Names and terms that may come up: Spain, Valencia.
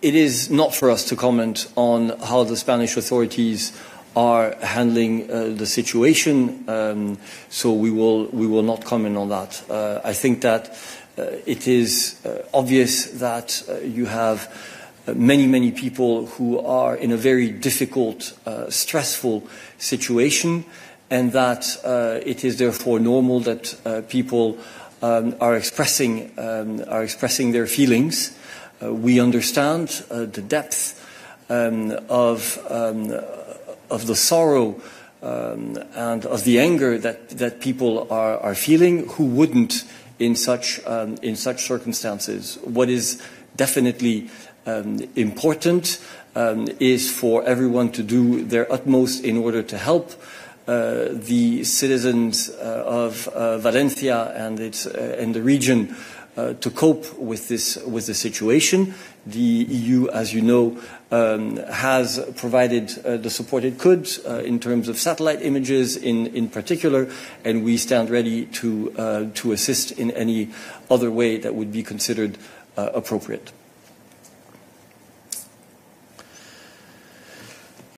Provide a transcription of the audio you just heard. it is not for us to comment on how the Spanish authorities are handling the situation, so we will not comment on that. I think that it is obvious that you have many people who are in a very difficult, stressful situation, and that it is therefore normal that people are expressing their feelings. We understand the depth of the sorrow and of the anger that people are feeling. Who wouldn't in such circumstances? What is definitely important is for everyone to do their utmost in order to help the citizens of Valencia and the region to cope with the situation. The EU, as you know, has provided the support it could in terms of satellite images in particular, and we stand ready to assist in any other way that would be considered appropriate.